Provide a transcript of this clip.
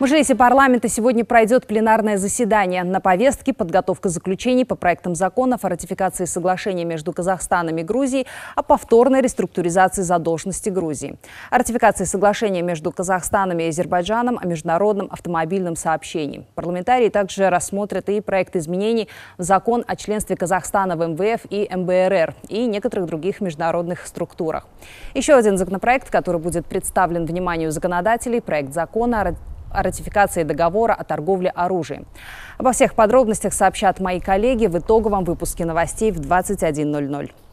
В Мажилисе парламента сегодня пройдет пленарное заседание. На повестке подготовка заключений по проектам законов о ратификации соглашения между Казахстаном и Грузией о повторной реструктуризации задолженности Грузии, о ратификации соглашения между Казахстаном и Азербайджаном о международном автомобильном сообщении. Парламентарии также рассмотрят и проект изменений в закон о членстве Казахстана в МВФ и МБРР и некоторых других международных структурах. Еще один законопроект, который будет представлен вниманию законодателей, проект закона о ратификации договора о торговле оружием. Обо всех подробностях сообщат мои коллеги в итоговом выпуске новостей в 21:00.